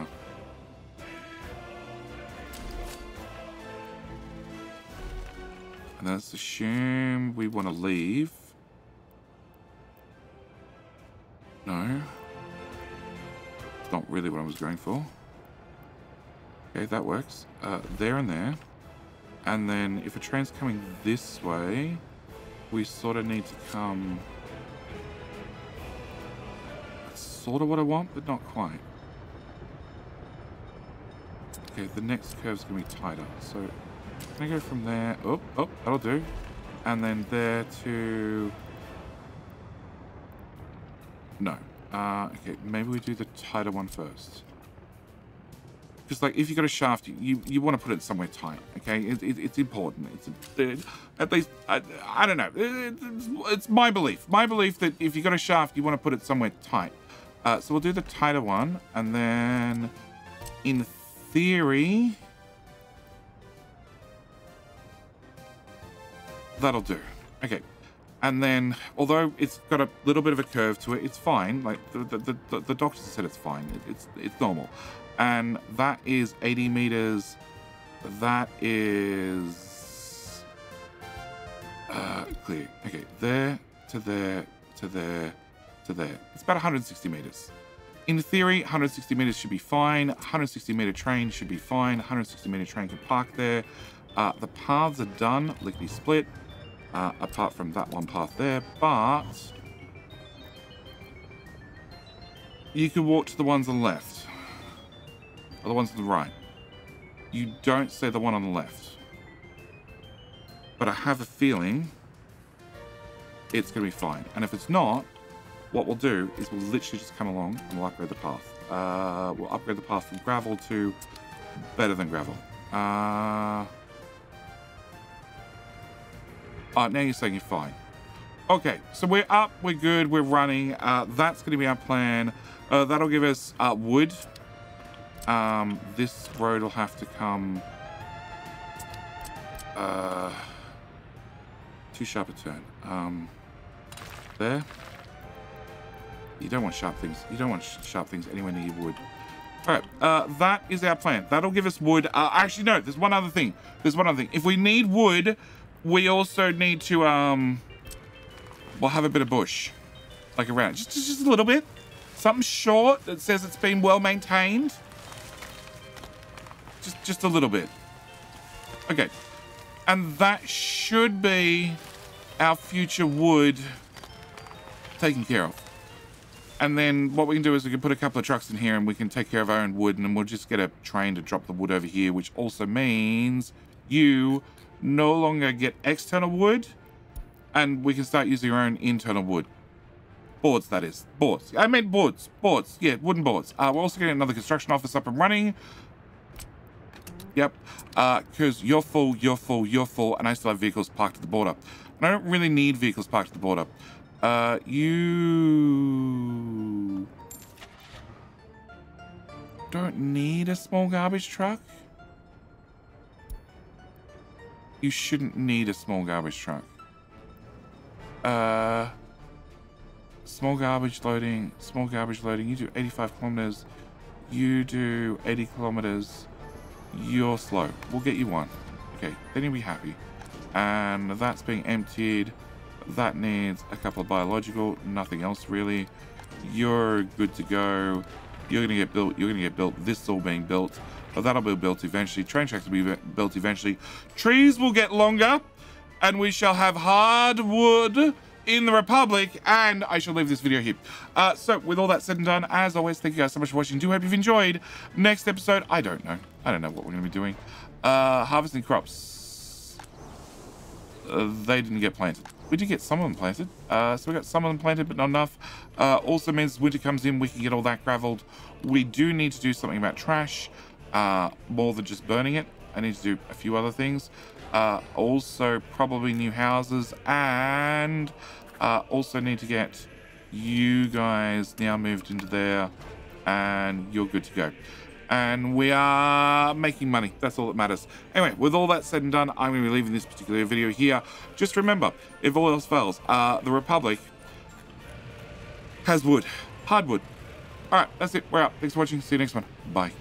let's assume we want to leave. No. It's not really what I was going for. Okay, that works. There and there. And then if a train's coming this way, we sort of need to come... That's sort of what I want, but not quite. Okay, the next curve's going to be tighter. So can I go from there? Oh, that'll do. And then there to... No. Okay, maybe we do the tighter one first. Because, like, if you've got a shaft, you want to put it somewhere tight, okay? It's important. At least, I don't know. It's my belief. My belief that if you've got a shaft, you want to put it somewhere tight. So we'll do the tighter one, and then, in theory, that'll do. Okay. And then, although it's got a little bit of a curve to it, it's fine. Like, the doctor said it's fine. It's normal. And that is 80 meters. That is... clear. Okay, there, to there, to there, to there. It's about 160 meters. In theory, 160 meters should be fine. 160-meter train should be fine. 160-meter train can park there. The paths are done, lickety-split. Apart from that one path there, but you can walk to the ones on the left or the ones on the right. You don't say the one on the left, but I have a feeling it's going to be fine. And if it's not, what we'll do is we'll literally just come along and we'll upgrade the path. We'll upgrade the path from gravel to better than gravel. Now you're saying you're fine. Okay, so we're up, we're good, we're running. That's going to be our plan. That'll give us wood. This road will have to come... too sharp a turn. There. You don't want sharp things. You don't want sharp things anywhere near wood. All right, that is our plan. That'll give us wood. Actually, no, there's one other thing. If we need wood... we also need to, we'll have a bit of bush, like around, just a little bit. Something short that says it's been well maintained. Just a little bit. Okay, and that should be our future wood taken care of. And then what we can do is we can put a couple of trucks in here and we can take care of our own wood, and then we'll just get a train to drop the wood over here, which also means you... no longer get external wood, and we can start using our own internal wood. Boards, that is. Boards. I meant boards. Boards. Yeah, wooden boards. We're also getting another construction office up and running. Yep. Because you're full, you're full, you're full, and I still have vehicles parked at the border. And I don't really need vehicles parked at the border. You don't need a small garbage truck. You shouldn't need a small garbage truck. Small garbage loading, small garbage loading. You do 85 kilometers. You do 80 kilometers. You're slow. We'll get you one. Okay, then you'll be happy. And that's being emptied. That needs a couple of biological, nothing else really. You're good to go. You're going to get built. You're going to get built. This is all being built. But that'll be built eventually. Train tracks will be built eventually. Trees will get longer. And we shall have hardwood in the Republic. And I shall leave this video here. So with all that said and done, as always, thank you guys so much for watching. Do hope you've enjoyed. Next episode, I don't know. I don't know what we're going to be doing. Harvesting crops. They didn't get planted. We did get some of them planted. So we got some of them planted, but not enough. Also means winter comes in, we can get all that graveled. We do need to do something about trash, more than just burning it. I need to do a few other things. Also probably new houses, and also need to get you guys now moved into there, and you're good to go. And we are making money. That's all that matters. Anyway, with all that said and done, I'm going to be leaving this particular video here. Just remember, if all else fails, the Republic has wood. Hardwood. All right, that's it. We're out. Thanks for watching. See you next one. Bye.